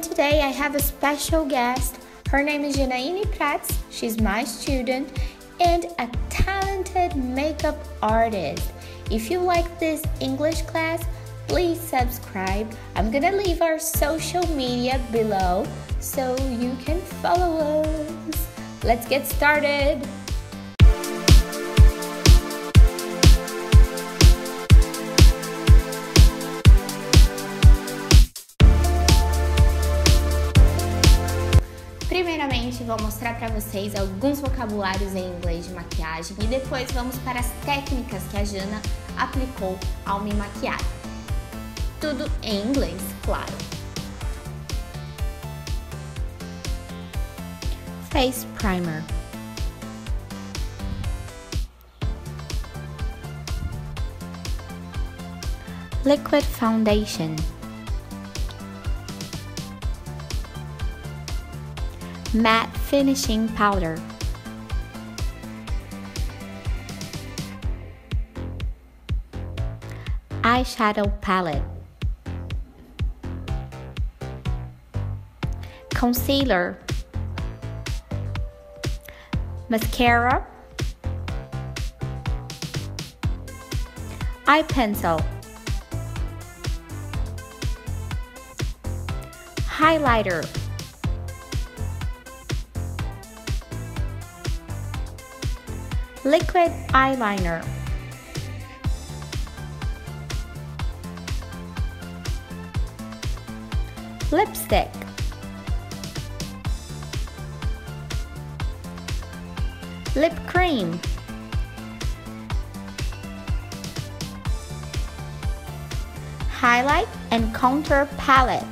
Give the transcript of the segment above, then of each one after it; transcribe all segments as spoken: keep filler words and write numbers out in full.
And today I have a special guest. Her name is Janaine Prates. She's my student and a talented makeup artist. If you like this English class, please subscribe. I'm gonna leave our social media below so you can follow us. Let's get started. Primeiramente, vou mostrar para vocês alguns vocabulários em inglês de maquiagem e depois vamos para as técnicas que a Jana aplicou ao me maquiar. Tudo em inglês, claro. Face primer. Liquid foundation. Matte finishing powder. Eyeshadow palette. Concealer. Mascara. Eye pencil. Highlighter. Liquid eyeliner. Lipstick. Lip cream. Highlight and contour palette.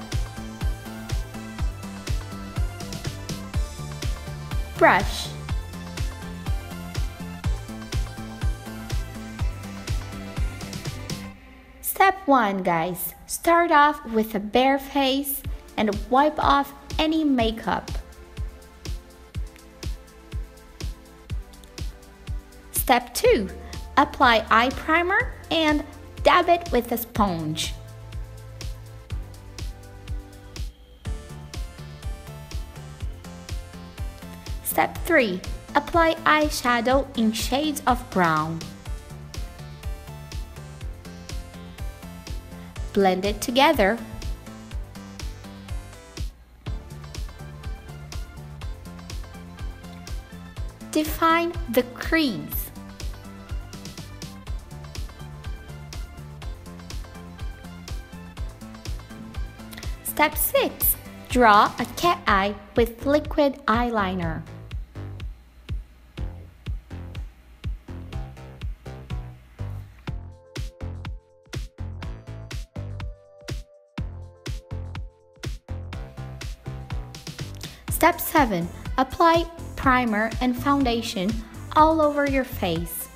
Brush. Step one, guys, start off with a bare face and wipe off any makeup. Step two, apply eye primer and dab it with a sponge. Step three, apply eyeshadow in shades of brown. Blend it together. Define the crease. Step six. Draw a cat eye with liquid eyeliner. Step seven. Apply primer and foundation all over your face.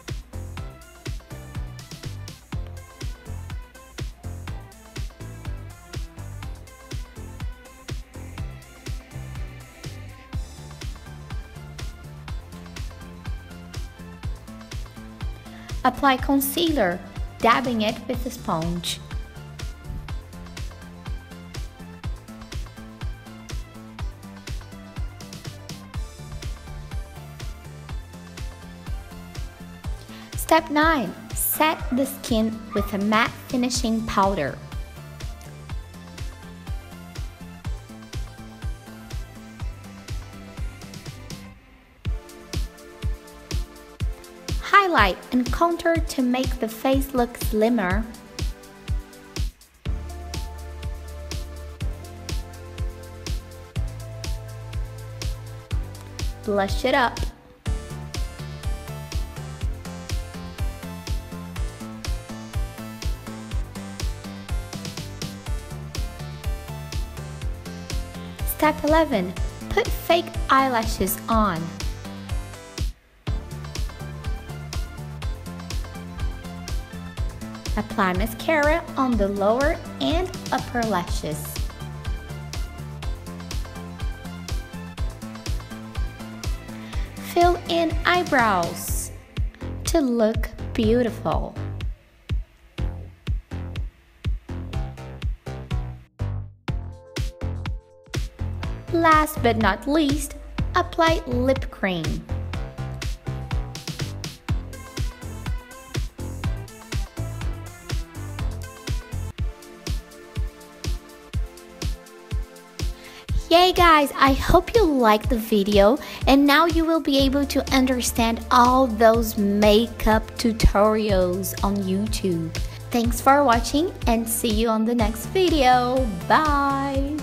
Apply concealer, dabbing it with a sponge. Step nine. Set the skin with a matte finishing powder. Highlight and contour to make the face look slimmer. Blush it up. Step eleven. Put fake eyelashes on. Apply mascara on the lower and upper lashes. Fill in eyebrows to look beautiful. Last but not least, apply lip cream. Yay guys, I hope you liked the video, and now you will be able to understand all those makeup tutorials on YouTube. Thanks for watching and see you on the next video. Bye!